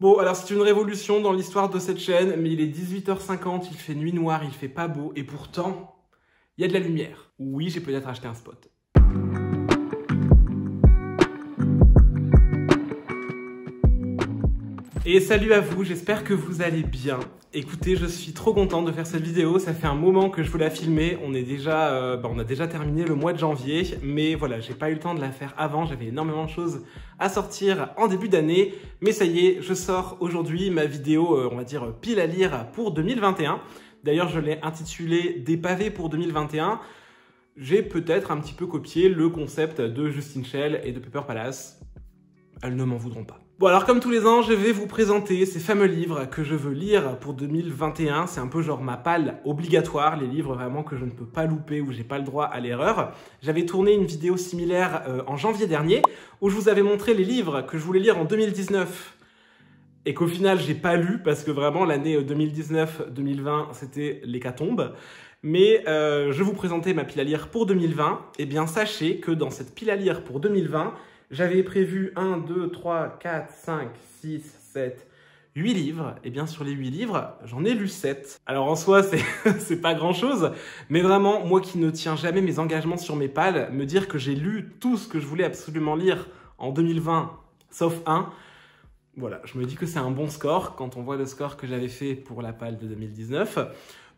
Bon, alors c'est une révolution dans l'histoire de cette chaîne, mais il est 18h50, il fait nuit noire, il fait pas beau, et pourtant, il y a de la lumière. Oui, j'ai peut-être acheté un spot. Et salut à vous, j'espère que vous allez bien. Écoutez, je suis trop contente de faire cette vidéo, ça fait un moment que je voulais la filmer, on a déjà terminé le mois de janvier, mais voilà, j'ai pas eu le temps de la faire avant, j'avais énormément de choses à sortir en début d'année, mais ça y est, je sors aujourd'hui ma vidéo, on va dire, pile à lire pour 2021. D'ailleurs, je l'ai intitulée « Des pavés pour 2021 ». J'ai peut-être un petit peu copié le concept de Justine Schell et de Paper Palace. Elles ne m'en voudront pas. Bon alors comme tous les ans, je vais vous présenter ces fameux livres que je veux lire pour 2021. C'est un peu genre ma palle obligatoire, les livres vraiment que je ne peux pas louper, où j'ai pas le droit à l'erreur. J'avais tourné une vidéo similaire en janvier dernier, où je vous avais montré les livres que je voulais lire en 2019. Et qu'au final, j'ai pas lu, parce que vraiment l'année 2019-2020, c'était l'hécatombe. Mais je vous présentais ma pile à lire pour 2020. Et bien sachez que dans cette pile à lire pour 2020, j'avais prévu 1, 2, 3, 4, 5, 6, 7, 8 livres. Et bien sur les 8 livres, j'en ai lu 7. Alors en soi, c'est pas grand-chose. Mais vraiment, moi qui ne tiens jamais mes engagements sur mes pales, me dire que j'ai lu tout ce que je voulais absolument lire en 2020, sauf un, voilà, je me dis que c'est un bon score quand on voit le score que j'avais fait pour la palle de 2019.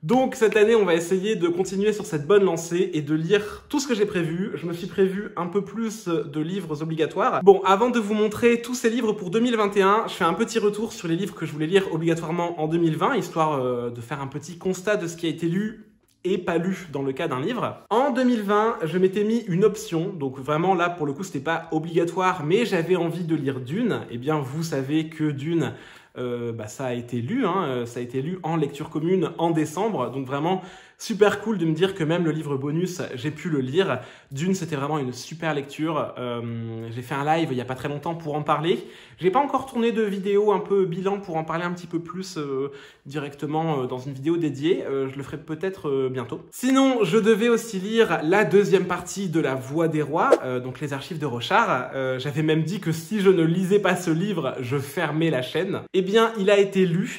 Donc cette année, on va essayer de continuer sur cette bonne lancée et de lire tout ce que j'ai prévu. Je me suis prévu un peu plus de livres obligatoires. Bon, avant de vous montrer tous ces livres pour 2021, je fais un petit retour sur les livres que je voulais lire obligatoirement en 2020, histoire de faire un petit constat de ce qui a été lu et pas lu dans le cas d'un livre. En 2020, je m'étais mis une option, donc vraiment là, pour le coup, c'était pas obligatoire, mais j'avais envie de lire Dune. Eh bien, vous savez que Dune... ça a été lu, hein, ça a été lu en lecture commune en décembre, donc vraiment super cool de me dire que même le livre bonus, j'ai pu le lire. Dune, c'était vraiment une super lecture, j'ai fait un live il n'y a pas très longtemps pour en parler. J'ai pas encore tourné de vidéo un peu bilan pour en parler un petit peu plus directement dans une vidéo dédiée, je le ferai peut-être bientôt. Sinon, je devais aussi lire la deuxième partie de La Voix des Rois, donc les Archives de Roshar. J'avais même dit que si je ne lisais pas ce livre, je fermais la chaîne. Et bien, il a été lu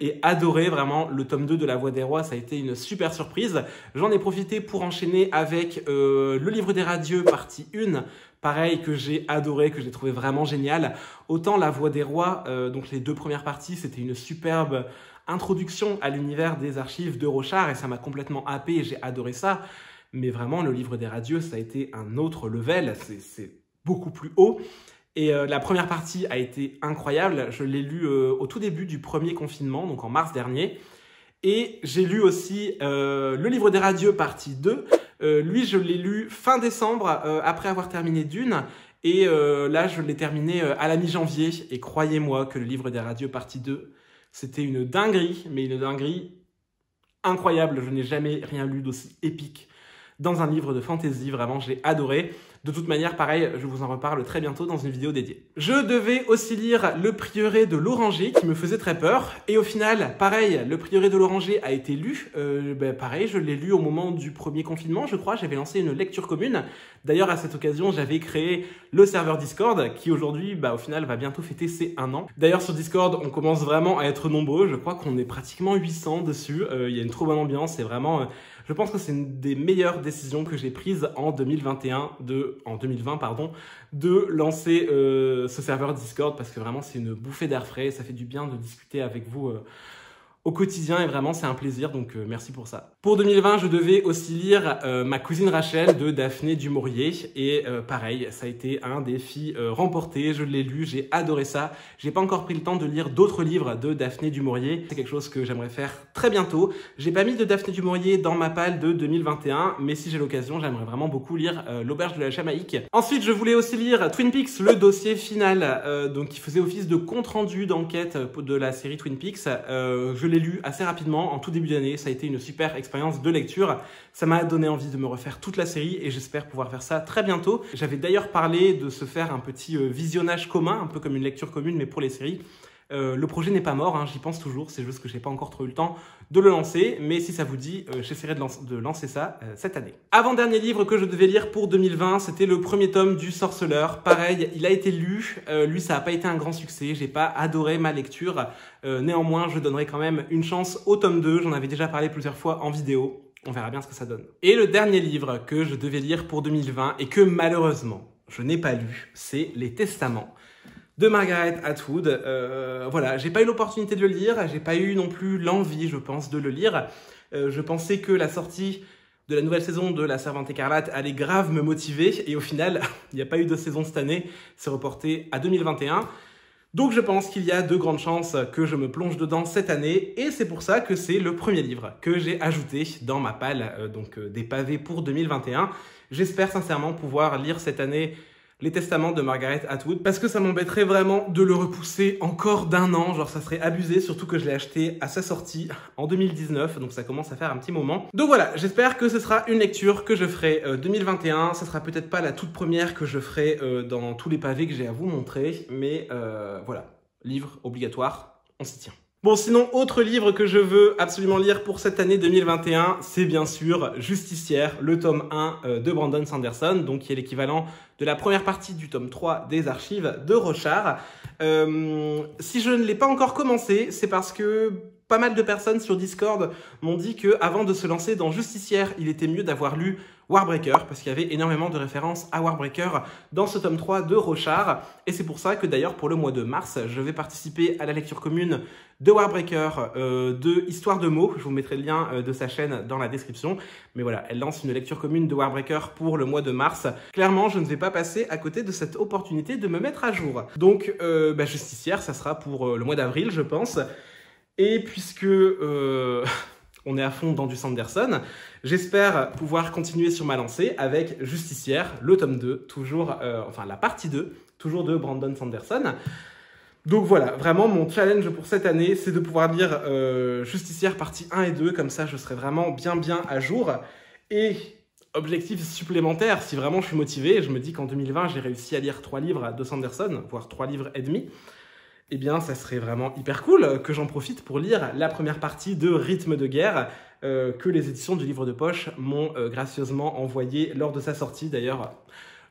et adoré, vraiment. Le tome 2 de La Voix des Rois, ça a été une super surprise. J'en ai profité pour enchaîner avec Le Livre des Radieux, partie 1. Pareil, que j'ai adoré, que j'ai trouvé vraiment génial. Autant La Voix des Rois, donc les deux premières parties, c'était une superbe introduction à l'univers des Archives de Roshar et ça m'a complètement happé et j'ai adoré ça. Mais vraiment, Le Livre des Radieux, ça a été un autre level, c'est beaucoup plus haut. Et la première partie a été incroyable, je l'ai lu au tout début du premier confinement, donc en mars dernier. Et j'ai lu aussi Le Livre des Radieux, partie 2. Lui, je l'ai lu fin décembre, après avoir terminé Dune. Et là, je l'ai terminé à la mi-janvier. Et croyez-moi que Le Livre des Radieux, partie 2, c'était une dinguerie, mais une dinguerie incroyable. Je n'ai jamais rien lu d'aussi épique dans un livre de fantasy, vraiment, j'ai adoré. De toute manière, pareil, je vous en reparle très bientôt dans une vidéo dédiée. Je devais aussi lire Le prieuré de l'Oranger, qui me faisait très peur. Et au final, pareil, Le prieuré de l'Oranger a été lu. Pareil, je l'ai lu au moment du premier confinement, je crois. J'avais lancé une lecture commune. D'ailleurs, à cette occasion, j'avais créé le serveur Discord, qui aujourd'hui, au final, va bientôt fêter ses 1 an. D'ailleurs, sur Discord, on commence vraiment à être nombreux. Je crois qu'on est pratiquement 800 dessus. Il y a une trop bonne ambiance. C'est vraiment... je pense que c'est une des meilleures décisions que j'ai prises en 2020, de lancer ce serveur Discord parce que vraiment c'est une bouffée d'air frais, ça fait du bien de discuter avec vous au quotidien et vraiment c'est un plaisir, donc merci pour ça. Pour 2020, je devais aussi lire Ma Cousine Rachel de Daphné Du Maurier et pareil, ça a été un défi remporté, je l'ai lu, j'ai adoré ça. J'ai pas encore pris le temps de lire d'autres livres de Daphné Du Maurier, c'est quelque chose que j'aimerais faire très bientôt. J'ai pas mis de Daphné Du Maurier dans ma palle de 2021, mais si j'ai l'occasion, j'aimerais vraiment beaucoup lire L'Auberge de la Jamaïque. Ensuite, je voulais aussi lire Twin Peaks, le dossier final, donc qui faisait office de compte-rendu d'enquête de la série Twin Peaks. Je l'ai lu assez rapidement, en tout début d'année, ça a été une super expérience de lecture. Ça m'a donné envie de me refaire toute la série et j'espère pouvoir faire ça très bientôt. J'avais d'ailleurs parlé de se faire un petit visionnage commun, un peu comme une lecture commune mais pour les séries. Le projet n'est pas mort, hein, j'y pense toujours, c'est juste que j'ai pas encore trop eu le temps de le lancer, mais si ça vous dit, j'essaierai de lancer ça cette année. Avant-dernier livre que je devais lire pour 2020, c'était le premier tome du Sorceleur. Pareil, il a été lu, lui ça n'a pas été un grand succès, j'ai pas adoré ma lecture, néanmoins je donnerai quand même une chance au tome 2, j'en avais déjà parlé plusieurs fois en vidéo, on verra bien ce que ça donne. Et le dernier livre que je devais lire pour 2020 et que malheureusement je n'ai pas lu, c'est Les Testaments de Margaret Atwood. Voilà, j'ai pas eu l'opportunité de le lire, j'ai pas eu non plus l'envie, je pense, de le lire. Je pensais que la sortie de la nouvelle saison de La Servante Écarlate allait grave me motiver, et au final, il n'y a pas eu de saison cette année, c'est reporté à 2021. Donc je pense qu'il y a de grandes chances que je me plonge dedans cette année, et c'est pour ça que c'est le premier livre que j'ai ajouté dans ma palle, donc des pavés pour 2021. J'espère sincèrement pouvoir lire cette année Les Testaments de Margaret Atwood, parce que ça m'embêterait vraiment de le repousser encore d'un an, genre ça serait abusé, surtout que je l'ai acheté à sa sortie en 2019, donc ça commence à faire un petit moment. Donc voilà, j'espère que ce sera une lecture que je ferai 2021, ça sera peut-être pas la toute première que je ferai dans tous les pavés que j'ai à vous montrer, mais voilà, livre obligatoire, on s'y tient. Bon, sinon, autre livre que je veux absolument lire pour cette année 2021, c'est bien sûr Justicière, le tome 1 de Brandon Sanderson, donc qui est l'équivalent de la première partie du tome 3 des Archives de Roshar. Si je ne l'ai pas encore commencé, c'est parce que pas mal de personnes sur Discord m'ont dit qu'avant de se lancer dans Justicière, il était mieux d'avoir lu Warbreaker, parce qu'il y avait énormément de références à Warbreaker dans ce tome 3 de Roshar, et c'est pour ça que d'ailleurs pour le mois de mars, je vais participer à la lecture commune de Warbreaker, de Histoire de mots, je vous mettrai le lien de sa chaîne dans la description, mais voilà, elle lance une lecture commune de Warbreaker pour le mois de mars. Clairement, je ne vais pas passer à côté de cette opportunité de me mettre à jour. Donc, Justicière, ça sera pour le mois d'avril, je pense, et puisque... on est à fond dans du Sanderson. J'espère pouvoir continuer sur ma lancée avec Justicière, le tome 2, toujours, enfin la partie 2, toujours de Brandon Sanderson. Donc voilà, vraiment mon challenge pour cette année, c'est de pouvoir lire Justicière partie 1 et 2, comme ça je serai vraiment bien à jour. Et objectif supplémentaire, si vraiment je suis motivé, je me dis qu'en 2020 j'ai réussi à lire 3 livres de Sanderson, voire 3 livres et demi, eh bien, ça serait vraiment hyper cool que j'en profite pour lire la première partie de Rhythme de guerre que les éditions du Livre de Poche m'ont gracieusement envoyé lors de sa sortie. D'ailleurs,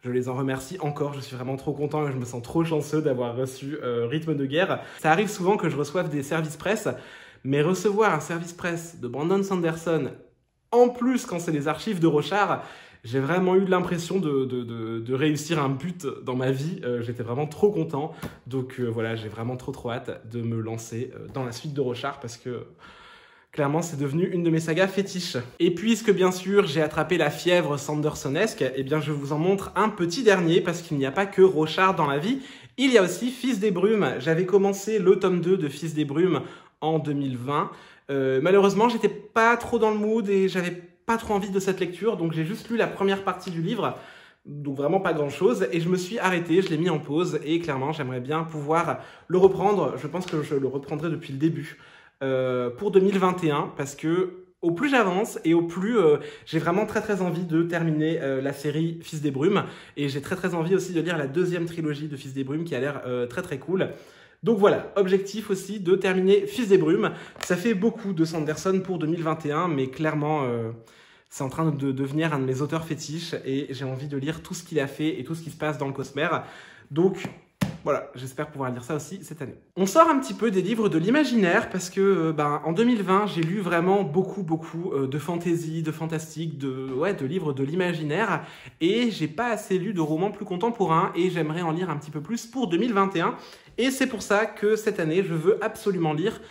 je les en remercie encore, je suis vraiment trop content et je me sens trop chanceux d'avoir reçu Rhythme de guerre. Ça arrive souvent que je reçoive des services presse, mais recevoir un service presse de Brandon Sanderson, en plus quand c'est les Archives de Roshar, j'ai vraiment eu l'impression de réussir un but dans ma vie. J'étais vraiment trop content. Donc voilà, j'ai vraiment trop hâte de me lancer dans la suite de Roshar parce que clairement, c'est devenu une de mes sagas fétiches. Et puisque bien sûr, j'ai attrapé la fièvre sandersonesque, eh bien je vous en montre un petit dernier parce qu'il n'y a pas que Roshar dans la vie. Il y a aussi Fils des Brumes. J'avais commencé le tome 2 de Fils des Brumes en 2020. Malheureusement, j'étais pas trop dans le mood et j'avais pas trop envie de cette lecture, donc j'ai juste lu la première partie du livre, donc vraiment pas grand chose, et je me suis arrêté, je l'ai mis en pause, et clairement j'aimerais bien pouvoir le reprendre, je pense que je le reprendrai depuis le début, pour 2021, parce que au plus j'avance, et au plus j'ai vraiment très envie de terminer la série Fils des Brumes, et j'ai très envie aussi de lire la deuxième trilogie de Fils des Brumes qui a l'air très cool. Donc voilà, objectif aussi de terminer Fils des Brumes. Ça fait beaucoup de Sanderson pour 2021, mais clairement, c'est en train de devenir un de mes auteurs fétiches et j'ai envie de lire tout ce qu'il a fait et tout ce qui se passe dans le Cosmère. Donc voilà, j'espère pouvoir lire ça aussi cette année. On sort un petit peu des livres de l'imaginaire parce que en 2020, j'ai lu vraiment beaucoup de fantasy, de fantastique, de livres de l'imaginaire et j'ai pas assez lu de romans plus contemporains et j'aimerais en lire un petit peu plus pour 2021. Et c'est pour ça que cette année, je veux absolument lire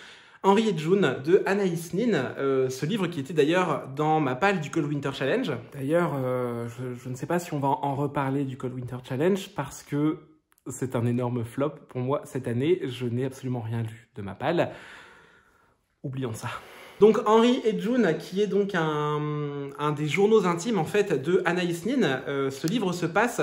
Henry et June de Anaïs Nin, ce livre qui était d'ailleurs dans ma palle du Cold Winter Challenge. D'ailleurs, je ne sais pas si on va en reparler du Cold Winter Challenge parce que c'est un énorme flop pour moi cette année. Je n'ai absolument rien lu de ma palle. Oublions ça. Donc Henry et June, qui est donc un des journaux intimes en fait de Anaïs Nin, ce livre se passe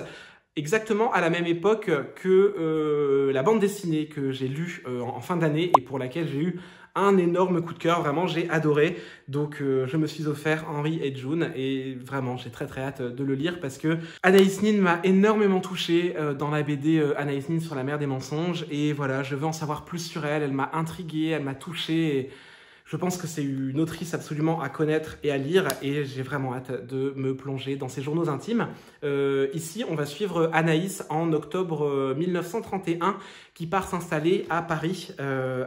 exactement à la même époque que la bande dessinée que j'ai lue en fin d'année et pour laquelle j'ai eu un énorme coup de cœur. Vraiment, j'ai adoré. Donc, je me suis offert Henry et June et vraiment, j'ai très hâte de le lire parce que Anaïs Nin m'a énormément touché dans la BD Anaïs Nin sur la mer des mensonges. Et voilà, je veux en savoir plus sur elle. Elle m'a intrigué, elle m'a touché. Et je pense que c'est une autrice absolument à connaître et à lire et j'ai vraiment hâte de me plonger dans ses journaux intimes. Ici, on va suivre Anaïs en octobre 1931 qui part s'installer à Paris.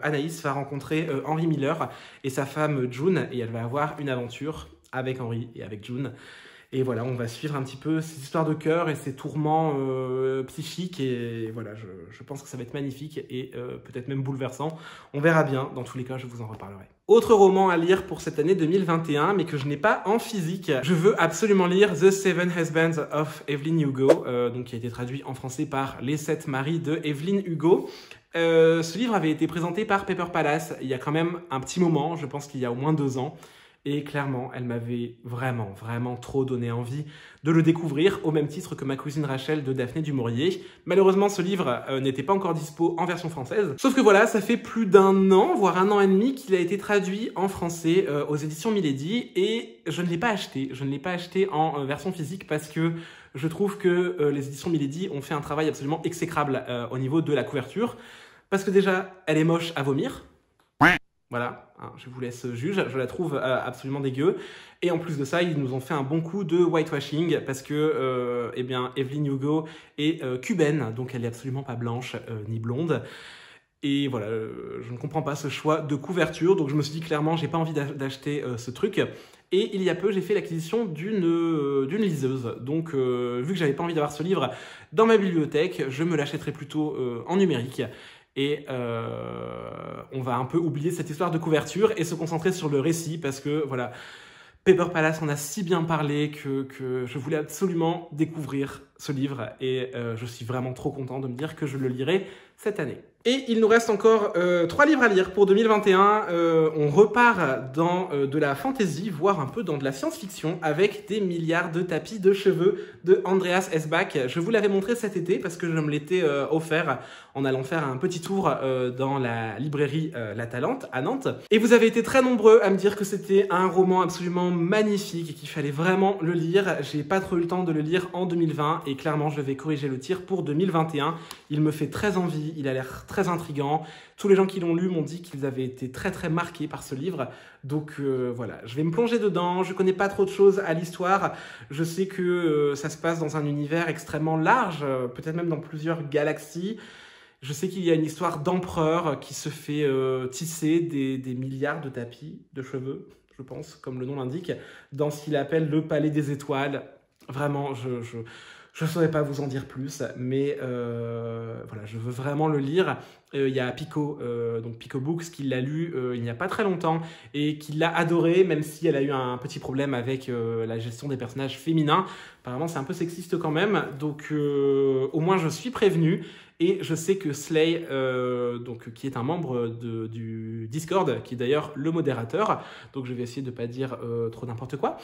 Anaïs va rencontrer Henry Miller et sa femme June et elle va avoir une aventure avec Henry et avec June. Et voilà, on va suivre un petit peu ses histoires de cœur et ses tourments psychiques. Et voilà, je pense que ça va être magnifique et peut-être même bouleversant. On verra bien. Dans tous les cas, je vous en reparlerai. Autre roman à lire pour cette année 2021, mais que je n'ai pas en physique. Je veux absolument lire The Seven Husbands of Evelyn Hugo, donc qui a été traduit en français par Les Sept Maris de Evelyn Hugo. Ce livre avait été présenté par Paper Palace il y a quand même un petit moment, je pense qu'il y a au moins 2 ans. Et clairement, elle m'avait vraiment trop donné envie de le découvrir, au même titre que Ma Cousine Rachel de Daphné Du Maurier. Malheureusement, ce livre n'était pas encore dispo en version française. Sauf que voilà, ça fait plus d'1 an, voire 1 an et demi, qu'il a été traduit en français aux éditions Milady. Et je ne l'ai pas acheté. Je ne l'ai pas acheté en version physique parce que je trouve que les éditions Milady ont fait un travail absolument exécrable au niveau de la couverture. Parce que déjà, elle est moche à vomir. Voilà, je vous laisse juger, je la trouve absolument dégueu. Et en plus de ça, ils nous ont fait un bon coup de whitewashing parce que eh bien, Evelyn Hugo est cubaine, donc elle est absolument pas blanche ni blonde. Et voilà, je ne comprends pas ce choix de couverture, donc je me suis dit clairement, j'ai pas envie d'acheter ce truc. Et il y a peu, j'ai fait l'acquisition d'une liseuse. Donc, vu que j'avais pas envie d'avoir ce livre dans ma bibliothèque, je me l'achèterai plutôt en numérique. Et on va un peu oublier cette histoire de couverture et se concentrer sur le récit parce que voilà, Paper Palace en a si bien parlé que je voulais absolument découvrir ce livre et je suis vraiment trop content de me dire que je le lirai cette année. Et il nous reste encore 3 livres à lire pour 2021. On repart dans de la fantasy, voire un peu dans de la science-fiction, avec des milliards de tapis de cheveux de Andreas Eschbach. Je vous l'avais montré cet été parce que je me l'étais offert en allant faire un petit tour dans la librairie La Talente à Nantes. Et vous avez été très nombreux à me dire que c'était un roman absolument magnifique et qu'il fallait vraiment le lire. J'ai pas trop eu le temps de le lire en 2020 et clairement je vais corriger le tir pour 2021. Il me fait très envie, il a l'air très intriguant. Tous les gens qui l'ont lu m'ont dit qu'ils avaient été très marqués par ce livre. Donc voilà, je vais me plonger dedans. Je connais pas trop de choses à l'histoire. Je sais que ça se passe dans un univers extrêmement large, peut-être même dans plusieurs galaxies. Je sais qu'il y a une histoire d'empereur qui se fait tisser des milliards de tapis de cheveux, je pense, comme le nom l'indique, dans ce qu'il appelle le palais des étoiles. Vraiment, je ne saurais pas vous en dire plus, mais voilà, je veux vraiment le lire. Il y a Pico, donc Pico Books, qui l'a lu il n'y a pas très longtemps et qui l'a adoré, même si elle a eu un petit problème avec la gestion des personnages féminins. Apparemment, c'est un peu sexiste quand même, donc au moins je suis prévenu. Et je sais que Slay, donc, qui est un membre du Discord, qui est d'ailleurs le modérateur, donc je vais essayer de ne pas dire trop n'importe quoi,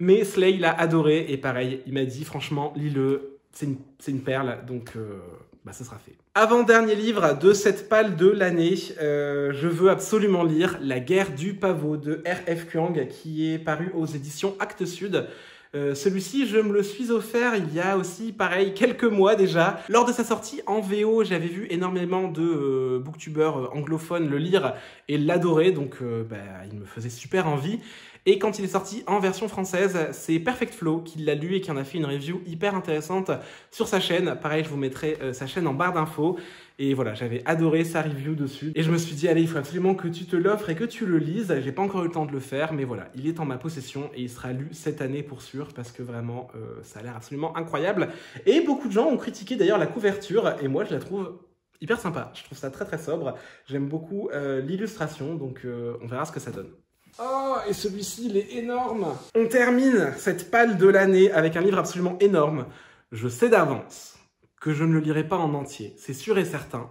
mais Slay l'a adoré, et pareil, il m'a dit franchement, lis-le, c'est une perle, donc bah, ça sera fait. Avant-dernier livre de cette palle de l'année, je veux absolument lire La guerre du pavot de R.F. Kuang, qui est paru aux éditions Actes Sud. Celui-ci, je me le suis offert il y a aussi, pareil, quelques mois déjà. Lors de sa sortie en VO, j'avais vu énormément de booktubeurs anglophones le lire et l'adorer, donc bah, il me faisait super envie. Et quand il est sorti en version française, c'est Perfect Flow qui l'a lu et qui en a fait une review hyper intéressante sur sa chaîne. Pareil, je vous mettrai sa chaîne en barre d'infos. Et voilà, j'avais adoré sa review dessus. Et je me suis dit, allez, il faut absolument que tu te l'offres et que tu le lises. J'ai pas encore eu le temps de le faire, mais voilà, il est en ma possession et il sera lu cette année pour sûr, parce que vraiment, ça a l'air absolument incroyable. Et beaucoup de gens ont critiqué d'ailleurs la couverture, et moi, je la trouve hyper sympa. Je trouve ça très sobre. J'aime beaucoup l'illustration, donc on verra ce que ça donne. Oh, et celui-ci, il est énorme. On termine cette palle de l'année avec un livre absolument énorme. Je sais d'avance que je ne le lirai pas en entier, c'est sûr et certain.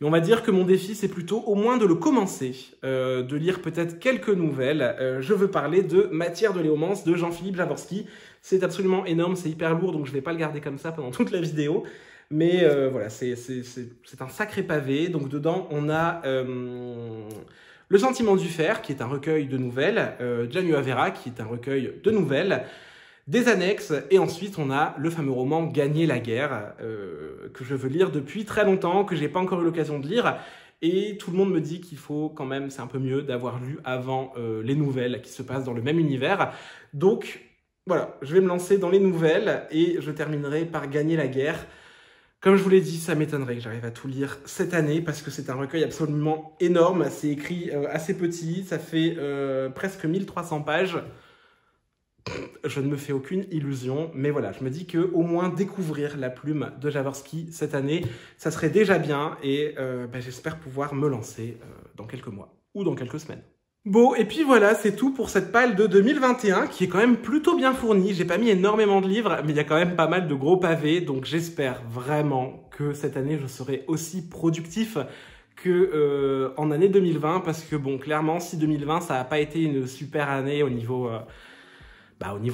Mais on va dire que mon défi, c'est plutôt au moins de le commencer, de lire peut-être quelques nouvelles. Je veux parler de Matière de léomance de Jean-Philippe Jaworski. C'est absolument énorme, c'est hyper lourd, donc je ne vais pas le garder comme ça pendant toute la vidéo. Mais voilà, c'est un sacré pavé. Donc dedans, on a Le sentiment du fer, qui est un recueil de nouvelles, Gianni Avera, qui est un recueil de nouvelles, des annexes, et ensuite on a le fameux roman Gagner la guerre, que je veux lire depuis très longtemps, que j'ai pas encore eu l'occasion de lire, et tout le monde me dit qu'il faut quand même, c'est un peu mieux d'avoir lu avant les nouvelles qui se passent dans le même univers. Donc voilà, je vais me lancer dans les nouvelles, et je terminerai par Gagner la guerre. Comme je vous l'ai dit, ça m'étonnerait que j'arrive à tout lire cette année, parce que c'est un recueil absolument énorme, c'est écrit assez petit, ça fait presque 1300 pages. Je ne me fais aucune illusion, mais voilà, je me dis qu'au moins découvrir la plume de Jaworski cette année, ça serait déjà bien, et j'espère pouvoir me lancer dans quelques mois, ou dans quelques semaines. Bon, et puis voilà, c'est tout pour cette palle de 2021, qui est quand même plutôt bien fournie. J'ai pas mis énormément de livres, mais il y a quand même pas mal de gros pavés, donc j'espère vraiment que cette année, je serai aussi productif que en année 2020, parce que bon, clairement, si 2020, ça n'a pas été une super année au niveau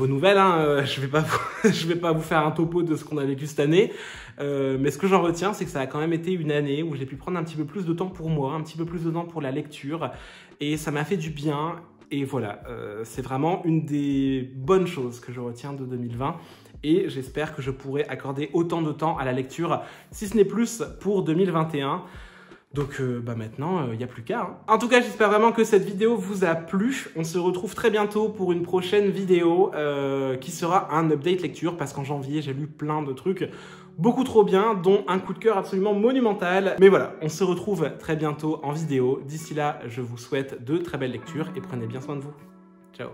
nouvelle, hein, je vais pas vous faire un topo de ce qu'on a vécu cette année, mais ce que j'en retiens, c'est que ça a quand même été une année où j'ai pu prendre un petit peu plus de temps pour moi, un petit peu plus de temps pour la lecture, et ça m'a fait du bien, et voilà, c'est vraiment une des bonnes choses que je retiens de 2020, et j'espère que je pourrai accorder autant de temps à la lecture, si ce n'est plus pour 2021. Donc maintenant, il n'y a plus qu'à. Hein. En tout cas, j'espère vraiment que cette vidéo vous a plu. On se retrouve très bientôt pour une prochaine vidéo qui sera un update lecture, parce qu'en janvier, j'ai lu plein de trucs beaucoup trop bien, dont un coup de cœur absolument monumental. Mais voilà, on se retrouve très bientôt en vidéo. D'ici là, je vous souhaite de très belles lectures et prenez bien soin de vous. Ciao.